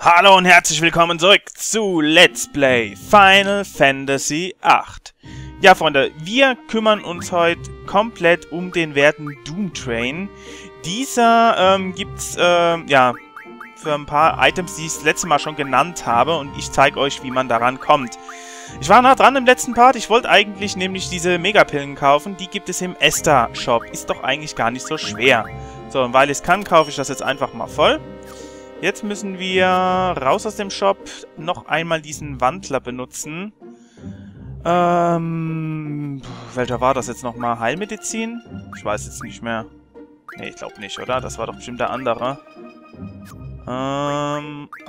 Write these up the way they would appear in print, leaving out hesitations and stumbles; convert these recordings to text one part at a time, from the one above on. Hallo und herzlich willkommen zurück zu Let's Play Final Fantasy VIII. Ja, Freunde, wir kümmern uns heute komplett um den werten Doom Train. Dieser gibt's, ja, für ein paar Items, die ich das letzte Mal schon genannt habe, und ich zeige euch, wie man daran kommt. Ich war nah dran im letzten Part, ich wollte eigentlich nämlich diese Megapillen kaufen, die gibt es im Esther-Shop. Ist doch eigentlich gar nicht so schwer. So, und weil ich es kann, kaufe ich das jetzt einfach mal voll. Jetzt müssen wir raus aus dem Shop noch einmal diesen Wandler benutzen. Welcher war das jetzt nochmal? Heilmedizin? Ich weiß jetzt nicht mehr. Ne, ich glaube nicht, oder? Das war doch bestimmt der andere.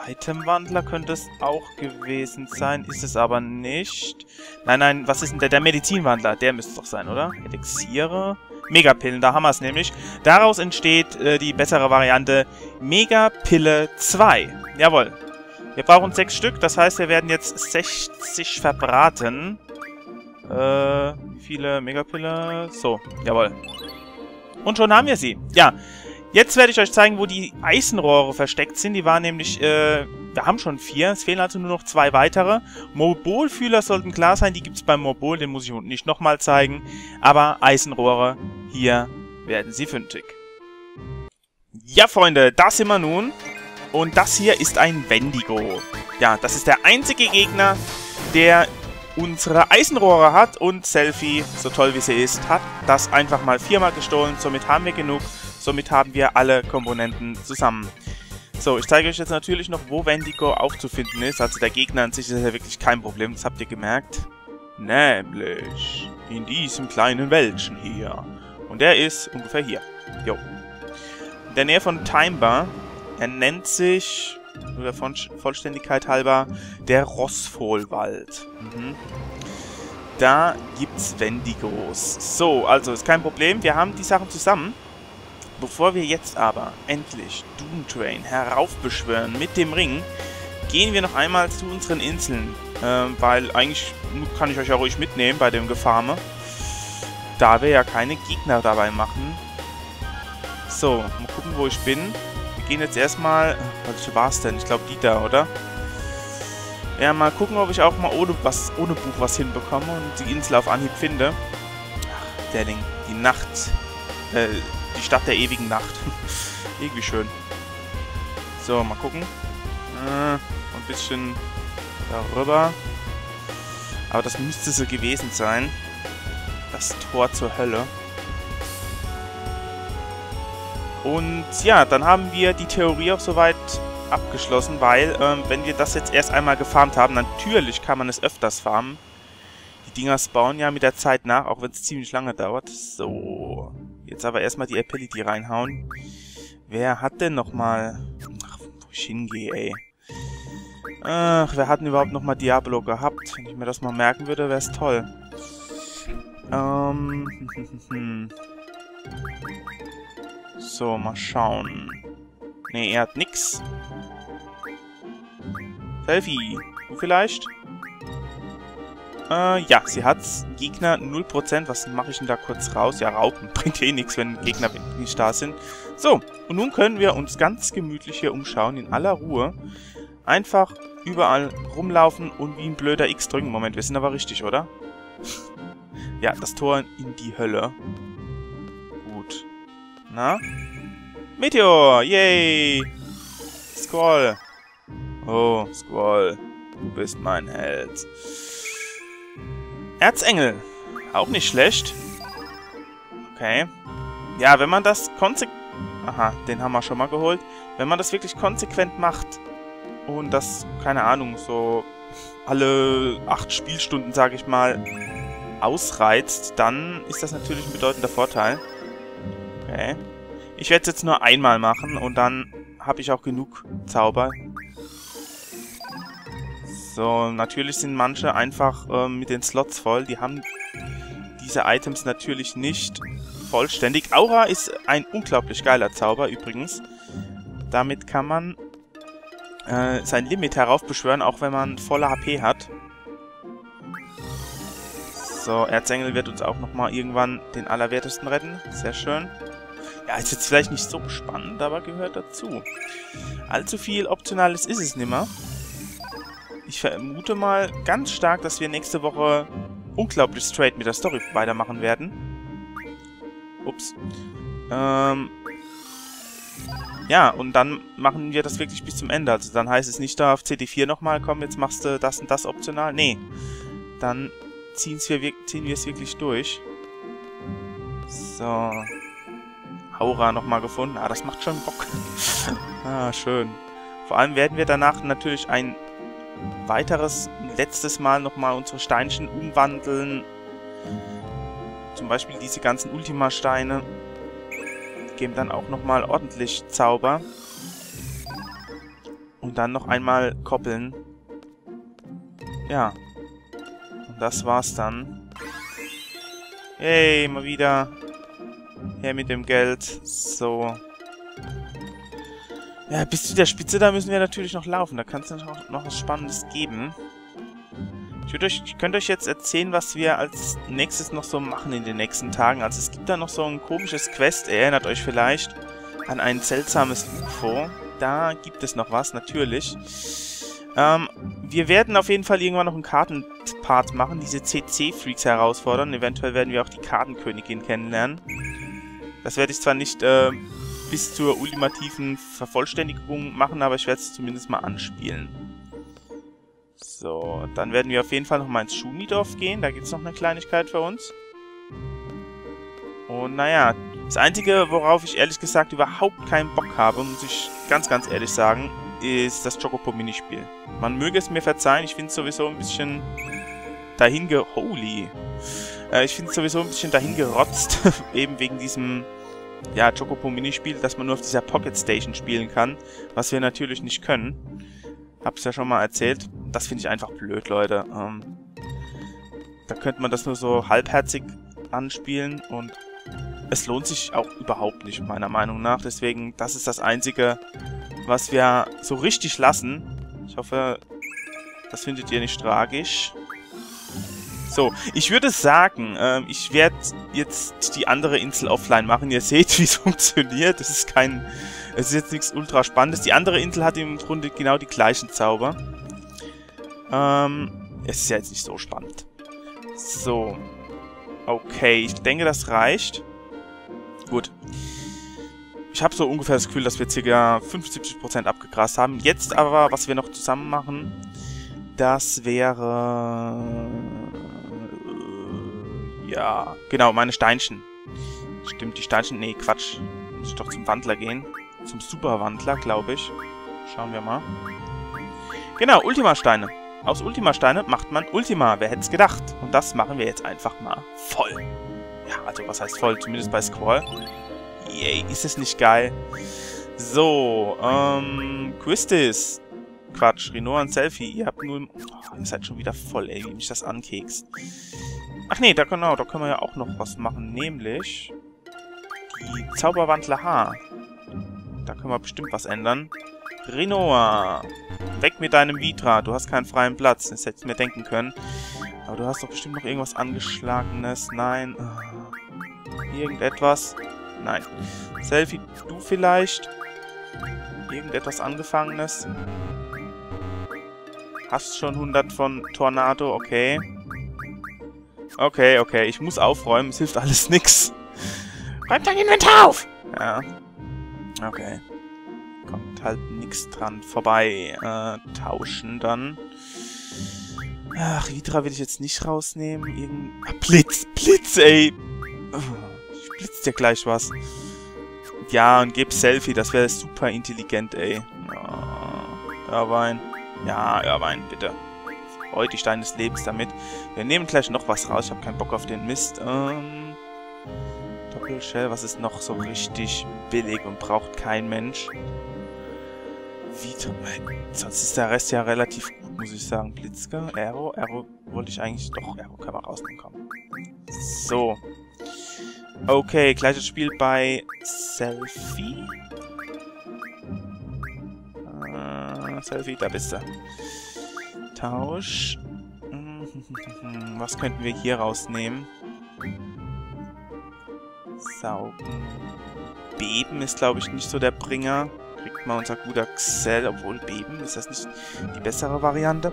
Itemwandler könnte es auch gewesen sein. Ist es aber nicht. Nein, nein, was ist denn der? Der Medizinwandler. Der müsste es doch sein, oder? Elixiere. Megapillen, da haben wir es nämlich. Daraus entsteht die bessere Variante Megapille 2. Jawohl. Wir brauchen 6 Stück, das heißt, wir werden jetzt 60 verbraten. Wie viele Megapille? So, jawohl. Und schon haben wir sie. Ja, jetzt werde ich euch zeigen, wo die Eisenrohre versteckt sind. Die waren nämlich, wir haben schon 4, es fehlen also nur noch 2 weitere. Mobolfühler sollten klar sein, die gibt es beim Mobol, den muss ich unten nicht nochmal zeigen. Aber Eisenrohre, hier werden sie fündig. Ja, Freunde, da sind wir nun. Und das hier ist ein Wendigo. Ja, das ist der einzige Gegner, der unsere Eisenrohre hat. Und Selphie, so toll wie sie ist, hat das einfach mal 4-mal gestohlen. Somit haben wir genug. Somit haben wir alle Komponenten zusammen. So, ich zeige euch jetzt natürlich noch, wo Wendigo aufzufinden ist. Also der Gegner an sich ist ja wirklich kein Problem, das habt ihr gemerkt. Nämlich in diesem kleinen Wäldchen hier. Und der ist ungefähr hier. Jo. In der Nähe von Timber. Er nennt sich, oder von Vollständigkeit halber, der Rossfohlwald. Da gibt's Wendigos. So, also ist kein Problem, wir haben die Sachen zusammen. Bevor wir jetzt aber endlich Doom Train heraufbeschwören mit dem Ring, gehen wir noch einmal zu unseren Inseln. Weil eigentlich kann ich euch ja ruhig mitnehmen bei dem Gefarme. Da wir ja keine Gegner dabei machen. So, mal gucken, wo ich bin. Wir gehen jetzt erstmal... Welche war es denn? Ich glaube, die da, oder? Ja, mal gucken, ob ich auch mal ohne Buch was hinbekomme und die Insel auf Anhieb finde. Ach, der Ding. Die Nacht... Die Stadt der ewigen Nacht. Irgendwie schön. So, mal gucken. Ein bisschen darüber. Aber das müsste so gewesen sein. Das Tor zur Hölle. Und ja, dann haben wir die Theorie auch soweit abgeschlossen, weil wenn wir das jetzt erst einmal gefarmt haben, natürlich kann man es öfters farmen. Die Dinger spawnen ja mit der Zeit nach, auch wenn es ziemlich lange dauert. So... Jetzt aber erstmal die Ability reinhauen. Wer hat denn nochmal... Ach, wo ich hingehe, ey. Ach, wer hat denn überhaupt nochmal Diabolo gehabt? Wenn ich mir das mal merken würde, wäre es toll. So, mal schauen. Ne, er hat nix. Selphie, du vielleicht? Ja, sie hat's. Gegner 0%. Was mache ich denn da kurz raus? Ja, Raupen bringt eh nichts, wenn Gegner nicht da sind. So, und nun können wir uns ganz gemütlich hier umschauen, in aller Ruhe. Einfach überall rumlaufen und wie ein blöder X drücken. Moment, wir sind aber richtig, oder? Ja, das Tor in die Hölle. Gut. Na? Meteor! Yay! Squall! Oh, Squall. Du bist mein Held. Erzengel. Auch nicht schlecht. Okay. Ja, wenn man das konsequent... Aha, den haben wir schon mal geholt. Wenn man das wirklich konsequent macht und das, keine Ahnung, so alle 8 Spielstunden, sage ich mal, ausreizt, dann ist das natürlich ein bedeutender Vorteil. Okay. Ich werde es jetzt nur einmal machen und dann habe ich auch genug Zauber. So, natürlich sind manche einfach mit den Slots voll. Die haben diese Items natürlich nicht vollständig. Aura ist ein unglaublich geiler Zauber übrigens. Damit kann man sein Limit heraufbeschwören, auch wenn man volle HP hat. So, Erzengel wird uns auch nochmal irgendwann den Allerwertesten retten. Sehr schön. Ja, ist jetzt vielleicht nicht so spannend, aber gehört dazu. Allzu viel Optionales ist es nimmer. Ich vermute mal ganz stark, dass wir nächste Woche unglaublich straight mit der Story weitermachen werden. Ups. Ja, und dann machen wir das wirklich bis zum Ende. Also dann heißt es nicht da auf CD4 nochmal, komm, jetzt machst du das und das optional. Nee, dann ziehen wir es wirklich durch. So. Aura nochmal gefunden. Ah, das macht schon Bock. Ah, schön. Vor allem werden wir danach natürlich ein weiteres, letztes Mal nochmal unsere Steinchen umwandeln. Zum Beispiel diese ganzen Ultima-Steine. Geben dann auch nochmal ordentlich Zauber. Und dann noch einmal koppeln. Ja. Und das war's dann. Hey, mal wieder. Her mit dem Geld. So. Ja, bis zu der Spitze, da müssen wir natürlich noch laufen. Da kann es noch was Spannendes geben. Ich könnte euch jetzt erzählen, was wir als nächstes noch so machen in den nächsten Tagen. Also es gibt da noch so ein komisches Quest, erinnert euch vielleicht an ein seltsames UFO. Da gibt es noch was, natürlich. Wir werden auf jeden Fall irgendwann noch einen Kartenpart machen, diese CC-Freaks herausfordern. Eventuell werden wir auch die Kartenkönigin kennenlernen. Das werde ich zwar nicht bis zur ultimativen Vervollständigung machen, aber ich werde es zumindest mal anspielen. So, dann werden wir auf jeden Fall nochmal ins Schumidorf gehen. Da gibt es noch eine Kleinigkeit für uns. Und naja, das Einzige, worauf ich ehrlich gesagt überhaupt keinen Bock habe, muss ich ganz ehrlich sagen, ist das Chocopo-Minispiel. Man möge es mir verzeihen, ich finde es sowieso ein bisschen dahingerotzt, eben wegen diesem ja, Chocopo-Minispiel, dass man nur auf dieser Pocket Station spielen kann, was wir natürlich nicht können. Hab's ja schon mal erzählt. Das finde ich einfach blöd, Leute. Da könnte man das nur so halbherzig anspielen und es lohnt sich auch überhaupt nicht, meiner Meinung nach. Deswegen, das ist das Einzige, was wir so richtig lassen. Ich hoffe, das findet ihr nicht tragisch. So, ich würde sagen, ich werde jetzt die andere Insel offline machen. Ihr seht, wie es funktioniert. Es ist jetzt nichts ultra Spannendes. Die andere Insel hat im Grunde genau die gleichen Zauber. Es ist ja jetzt nicht so spannend. So. Okay, ich denke, das reicht. Gut. Ich habe so ungefähr das Gefühl, dass wir ca. 75% abgegrast haben. Jetzt aber, was wir noch zusammen machen, das wäre... Ja, genau, meine Steinchen. Stimmt, die Steinchen... Nee, Quatsch. Muss ich doch zum Wandler gehen. Zum Superwandler, glaube ich. Schauen wir mal. Genau, Ultima-Steine. Aus Ultima-Steine macht man Ultima, wer hätte es gedacht? Und das machen wir jetzt einfach mal voll. Ja, also was heißt voll? Zumindest bei Squall. Yay, ist es nicht geil? So, Quistis. Quatsch, Rinoa und Selphie, ihr habt nur... Oh, ihr seid schon wieder voll, ey, wie mich das ankekst. Ach nee, da, genau, da können wir ja auch noch was machen, nämlich... Die Zauberwandler H. Da können wir bestimmt was ändern. Rinoa, weg mit deinem Vitra, du hast keinen freien Platz, das hätte ich mir denken können. Aber du hast doch bestimmt noch irgendwas Angeschlagenes, nein. Irgendetwas, nein. Selphie, du vielleicht? Irgendetwas Angefangenes? Hast schon 100 von Tornado, okay. Okay, ich muss aufräumen, es hilft alles nix. Räum dein Inventar auf! Ja, okay. Kommt halt nichts dran vorbei. Tauschen dann. Ach, Vitra will ich jetzt nicht rausnehmen. Blitz, ey! Ich blitz dir gleich was. Ja, und gib Selphie, das wäre super intelligent, ey. Oh, Irvine. Ja, Irvine, bitte. Heute die Steine des Lebens damit. Wir nehmen gleich noch was raus, ich habe keinen Bock auf den Mist. Doppelshell, was ist noch so richtig billig und braucht kein Mensch? Vita, sonst ist der Rest ja relativ gut, muss ich sagen. Blitzke, Aero wollte ich eigentlich... Doch, Aero kann man rausnehmen, komm. So. Okay, gleiches Spiel bei Selphie. Selphie, da bist du. Tausch. Was könnten wir hier rausnehmen? Saugen. Beben ist, glaube ich, nicht so der Bringer. Kriegt mal unser guter Xell, obwohl Beben, ist das nicht die bessere Variante?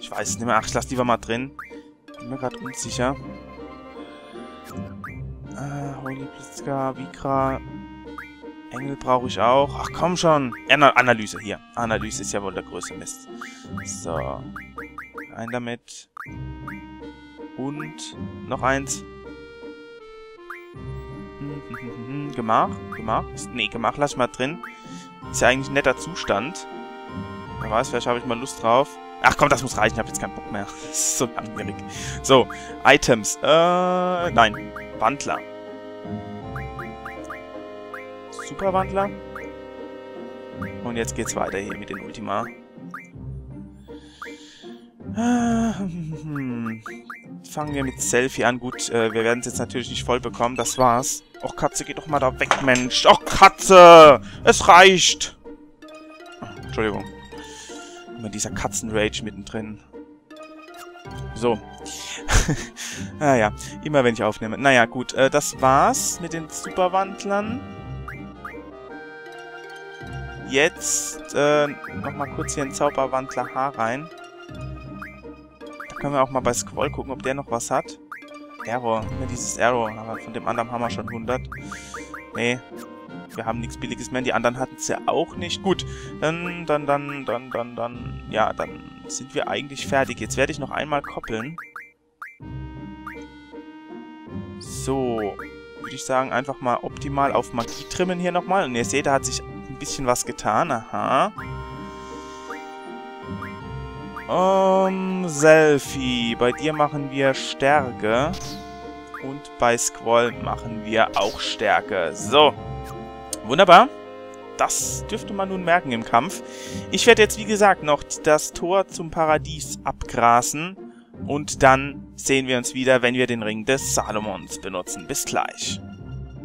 Ich weiß es nicht mehr. Ach, ich lasse lieber mal drin. Bin mir gerade unsicher. Holy Blitzka, Vikra. Engel brauche ich auch. Ach, komm schon. Analyse, hier. Analyse ist ja wohl der größte Mist. So. Ein damit. Und noch eins. Gemach? Gemach? Nee, Gemach lass ich mal drin. Ist ja eigentlich ein netter Zustand. Wer weiß, vielleicht habe ich mal Lust drauf. Ach komm, das muss reichen. Ich habe jetzt keinen Bock mehr. Das ist so langwierig. So, Items. Nein. Wandler. Superwandler. Und jetzt geht's weiter hier mit den Ultima. Fangen wir mit Selphie an. Gut, wir werden es jetzt natürlich nicht voll bekommen. Das war's. Och, Katze, geh doch mal da weg, Mensch. Och, Katze! Es reicht! Oh, Entschuldigung. Immer dieser Katzenrage mittendrin. So. Naja, immer wenn ich aufnehme. Naja, gut. Das war's mit den Superwandlern. Jetzt nochmal kurz hier in Zauberwandler H rein. Da können wir auch mal bei Squall gucken, ob der noch was hat. Error. Immer dieses Error. Aber von dem anderen haben wir schon 100. Nee. Wir haben nichts Billiges mehr. Die anderen hatten es ja auch nicht. Gut, dann. Ja, dann sind wir eigentlich fertig. Jetzt werde ich noch einmal koppeln. So. Würde ich sagen, einfach mal optimal auf Magie trimmen hier nochmal. Und ihr seht, da hat sich ein bisschen was getan. Aha. Selphie. Bei dir machen wir Stärke. Und bei Squall machen wir auch Stärke. So. Wunderbar. Das dürfte man nun merken im Kampf. Ich werde jetzt, wie gesagt, noch das Tor zum Paradies abgrasen. Und dann sehen wir uns wieder, wenn wir den Ring des Salomons benutzen. Bis gleich.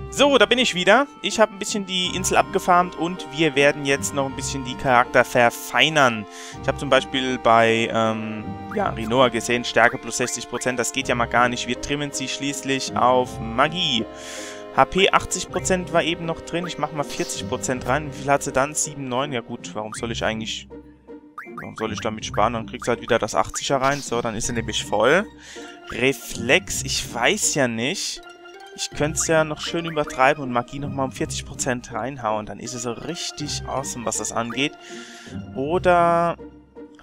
So, da bin ich wieder. Ich habe ein bisschen die Insel abgefarmt und wir werden jetzt noch ein bisschen die Charakter verfeinern. Ich habe zum Beispiel bei Rinoa gesehen, Stärke plus 60%. Das geht ja mal gar nicht. Wir trimmen sie schließlich auf Magie. HP 80% war eben noch drin. Ich mache mal 40% rein. Wie viel hat sie dann? 7,9. Ja gut, warum soll ich damit sparen? Dann kriegst du halt wieder das 80er rein. So, dann ist sie nämlich voll. Reflex, ich weiß ja nicht. Ich könnte es ja noch schön übertreiben und Magie nochmal um 40% reinhauen. Dann ist es so richtig awesome, was das angeht. Oder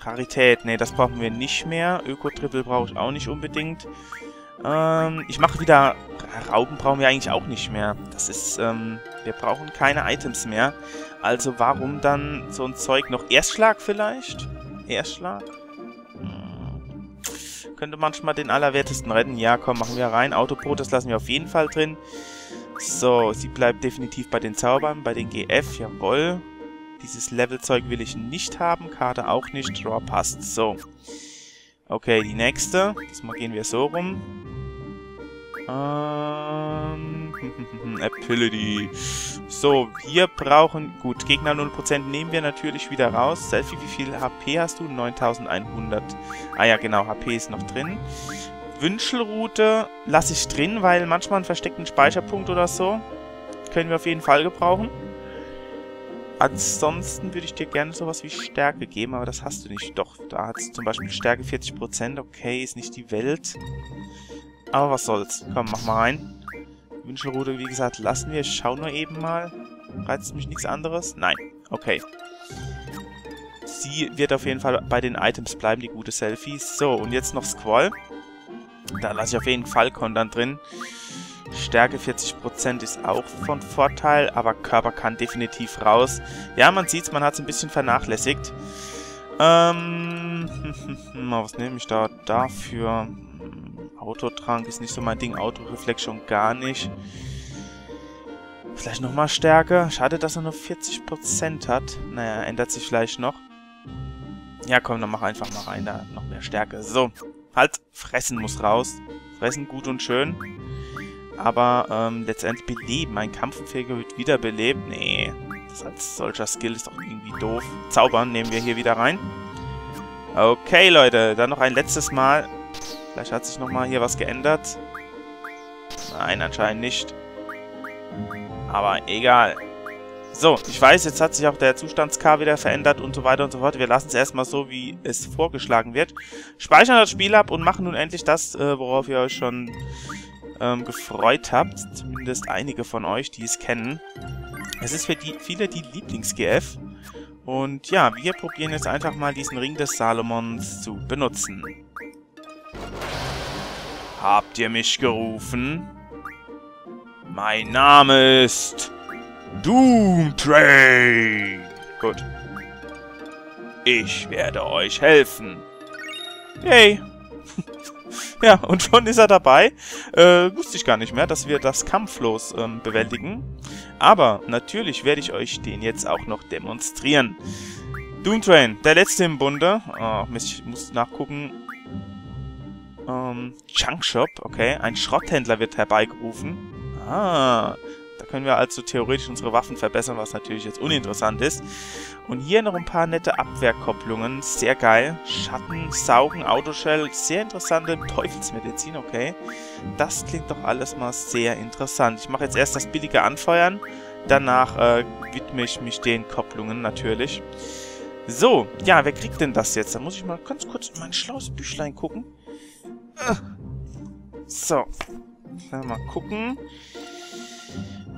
Rarität. Ne, das brauchen wir nicht mehr. Öko-Triple brauche ich auch nicht unbedingt. Ich mache wieder... Rauben brauchen wir eigentlich auch nicht mehr. Das ist, wir brauchen keine Items mehr. Also warum dann so ein Zeug noch? Erstschlag vielleicht? Erstschlag? Könnte manchmal den Allerwertesten retten. Ja, komm, machen wir rein. Autobrot, das lassen wir auf jeden Fall drin. So, sie bleibt definitiv bei den Zaubern, bei den GF, jawohl. Dieses Levelzeug will ich nicht haben, Karte auch nicht, Draw passt. So. Okay, die nächste. Diesmal gehen wir so rum. Ability. So, wir brauchen... Gut, Gegner 0% nehmen wir natürlich wieder raus. Selphie, wie viel HP hast du? 9100. Ah ja, genau, HP ist noch drin. Wünschelroute lasse ich drin, weil manchmal einen versteckten Speicherpunkt oder so können wir auf jeden Fall gebrauchen. Ansonsten würde ich dir gerne sowas wie Stärke geben, aber das hast du nicht. Doch, da hat es zum Beispiel Stärke 40%. Okay, ist nicht die Welt. Aber was soll's. Komm, mach mal rein. Wünschelrute, wie gesagt, lassen wir. Ich schau nur eben mal. Reizt mich nichts anderes? Nein. Okay. Sie wird auf jeden Fall bei den Items bleiben, die gute Selphie. So, und jetzt noch Squall. Da lasse ich auf jeden Fall Kontern drin. Stärke 40% ist auch von Vorteil, aber Körper kann definitiv raus. Ja, man sieht's, man hat's ein bisschen vernachlässigt. Was nehme ich da dafür? Autotrank ist nicht so mein Ding, Autoreflex schon gar nicht. Vielleicht nochmal Stärke. Schade, dass er nur 40% hat. Naja, ändert sich vielleicht noch. Ja, komm, dann mach einfach mal rein, da noch mehr Stärke. So, halt, Fressen muss raus. Fressen gut und schön. Aber letztendlich beleben. Ein Kampfunfähiger wird wiederbelebt. Nee, das als solcher Skill ist doch irgendwie doof. Zaubern nehmen wir hier wieder rein. Okay, Leute, dann noch ein letztes Mal. Vielleicht hat sich nochmal hier was geändert. Nein, anscheinend nicht. Aber egal. So, ich weiß, jetzt hat sich auch der Zustands-K wieder verändert und so weiter und so fort. Wir lassen es erstmal so, wie es vorgeschlagen wird. Speichern das Spiel ab und machen nun endlich das, worauf ihr euch schon gefreut habt. Zumindest einige von euch, die es kennen. Es ist für viele die Lieblings-GF. Und ja, wir probieren jetzt einfach mal diesen Ring des Salomons zu benutzen. Habt ihr mich gerufen? Mein Name ist Doom Train. Gut. Ich werde euch helfen. Yay. Ja, und schon ist er dabei. Wusste ich gar nicht mehr, dass wir das kampflos bewältigen. Aber natürlich werde ich euch den jetzt auch noch demonstrieren. Doom Train, der letzte im Bunde. Oh, Mist, ich muss nachgucken. Junk-Shop, okay. Ein Schrotthändler wird herbeigerufen. Ah, da können wir also theoretisch unsere Waffen verbessern, was natürlich jetzt uninteressant ist. Und hier noch ein paar nette Abwehrkopplungen. Sehr geil. Schatten, Saugen, Autoshell. Sehr interessante Teufelsmedizin, okay. Das klingt doch alles mal sehr interessant. Ich mache jetzt erst das billige Anfeuern. Danach widme ich mich den Kopplungen natürlich. So, ja, wer kriegt denn das jetzt? Da muss ich mal ganz kurz in mein schlaues Büchlein gucken. So, mal gucken.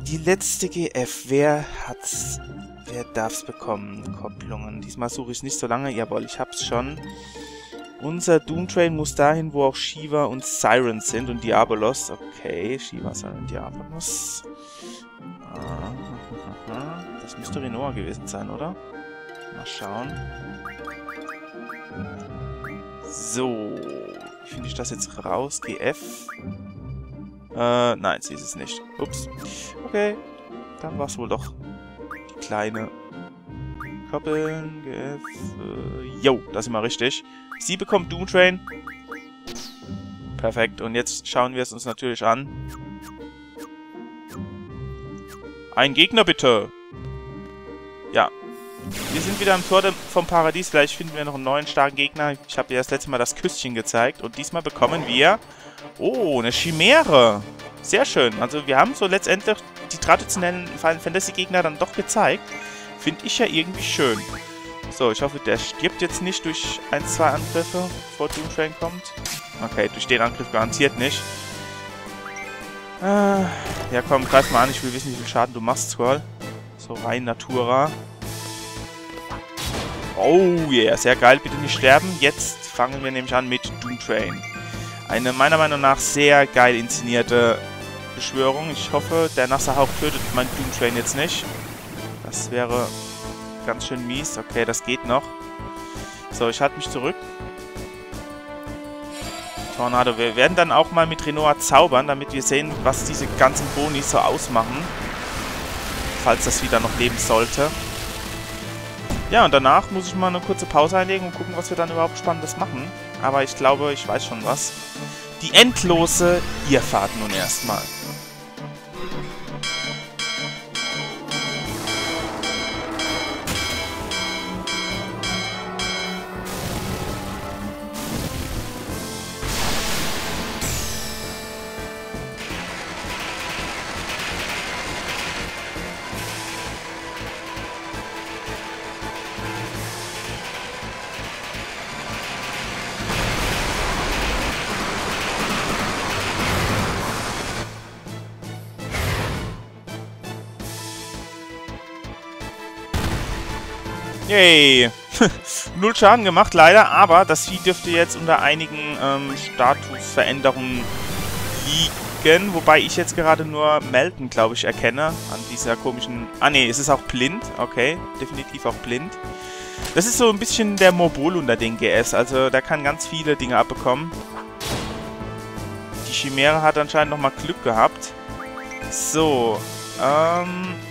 Die letzte GF, wer darf's bekommen? Kopplungen. Diesmal suche ich nicht so lange. Jawohl, ich hab's schon. Unser Doom Train muss dahin, wo auch Shiva und Siren sind und Diabolos. Okay, Shiva, Siren und Diabolos. Das müsste Renoir gewesen sein, oder? Mal schauen. So. Finde ich das jetzt raus? GF? Nein, sie ist es nicht. Ups. Okay. Dann war es wohl doch die kleine. Koppeln, GF. Jo, das ist mal richtig. Sie bekommt Doom Train. Perfekt. Und jetzt schauen wir es uns natürlich an. Ein Gegner bitte! Ja. Wir sind wieder am Tor vom Paradies. Vielleicht finden wir noch einen neuen starken Gegner. Ich habe dir das letzte Mal das Küsschen gezeigt. Und diesmal bekommen wir... Oh, eine Chimäre. Sehr schön. Also wir haben so letztendlich die traditionellen Final Fantasy Gegner dann doch gezeigt. Finde ich ja irgendwie schön. So, ich hoffe, der stirbt jetzt nicht durch 1-2 Angriffe, bevor Doom Train kommt. Okay, durch den Angriff garantiert nicht. Ja komm, greif mal an. Ich will wissen, wie viel Schaden du machst, Squall. So rein Natura. Oh yeah, sehr geil, bitte nicht sterben. Jetzt fangen wir nämlich an mit Doom Train. Eine meiner Meinung nach sehr geil inszenierte Beschwörung. Ich hoffe, der Nasserhauch tötet meinen Doom Train jetzt nicht. Das wäre ganz schön mies. Okay, das geht noch. So, ich halte mich zurück. Tornado. Wir werden dann auch mal mit Renoir zaubern, damit wir sehen, was diese ganzen Boni so ausmachen. Falls das wieder noch leben sollte. Ja, und danach muss ich mal eine kurze Pause einlegen und gucken, was wir dann überhaupt Spannendes machen. Aber ich glaube, ich weiß schon was. Die endlose Irrfahrt nun erstmal. Yay! 0 Schaden gemacht, leider, aber das Vieh dürfte jetzt unter einigen Statusveränderungen liegen, wobei ich jetzt gerade nur Melden, glaube ich, erkenne an dieser komischen... Ah ne, es ist auch blind, okay, definitiv auch blind. Das ist so ein bisschen der Mobol unter den GS, also der kann ganz viele Dinge abbekommen. Die Chimäre hat anscheinend nochmal Glück gehabt. So,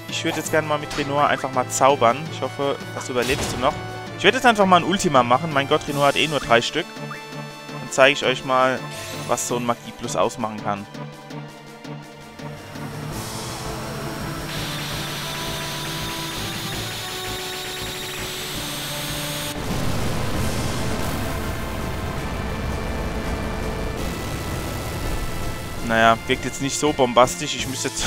ich würde jetzt gerne mal mit Renoir einfach mal zaubern. Ich hoffe, das überlebst du noch. Ich werde jetzt einfach mal ein Ultima machen. Mein Gott, Renoir hat eh nur 3 Stück. Dann zeige ich euch mal, was so ein Magie Plus ausmachen kann. Naja, wirkt jetzt nicht so bombastisch. Ich müsste jetzt,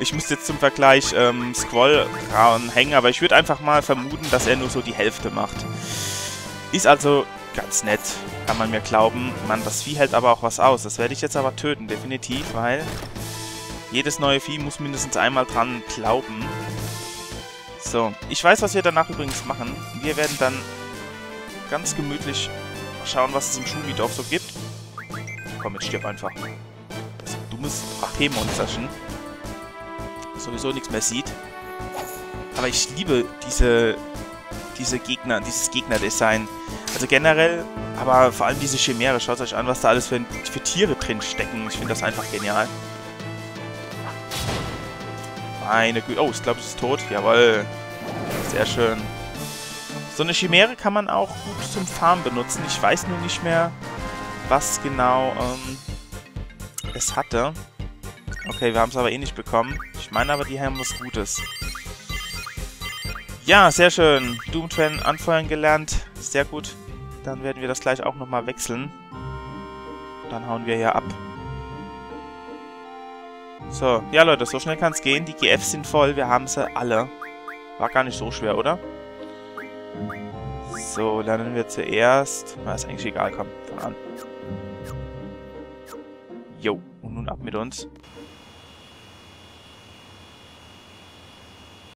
ich müsste jetzt zum Vergleich Squall hängen, aber ich würde einfach mal vermuten, dass er nur so die Hälfte macht. Ist also ganz nett, kann man mir glauben. Mann, das Vieh hält aber auch was aus. Das werde ich jetzt aber töten, definitiv, weil jedes neue Vieh muss mindestens einmal dran glauben. So, ich weiß, was wir danach übrigens machen. Wir werden dann ganz gemütlich schauen, was es im Schuhbiet so gibt. Komm, jetzt stirb einfach. Das ist ein dummes Rachämonsterchen. Sowieso nichts mehr sieht. Aber ich liebe diese Gegner, dieses Gegnerdesign. Also generell, aber vor allem diese Chimäre. Schaut euch an, was da alles für Tiere drin stecken. Ich finde das einfach genial. Meine Güte. Oh, ich glaube, es ist tot. Jawohl. Sehr schön. So eine Chimäre kann man auch gut zum Farmen benutzen. Ich weiß nur nicht mehr, was genau es hatte. Okay, wir haben es aber eh nicht bekommen. Ich meine aber, die haben was Gutes. Ja, sehr schön. Doom Train anfeuern gelernt. Sehr gut. Dann werden wir das gleich auch nochmal wechseln. Dann hauen wir hier ab. So, ja Leute, so schnell kann es gehen. Die GFs sind voll, wir haben sie alle. War gar nicht so schwer, oder? So, lernen wir zuerst... Na, ist eigentlich egal, komm, fang an. Jo, und nun ab mit uns.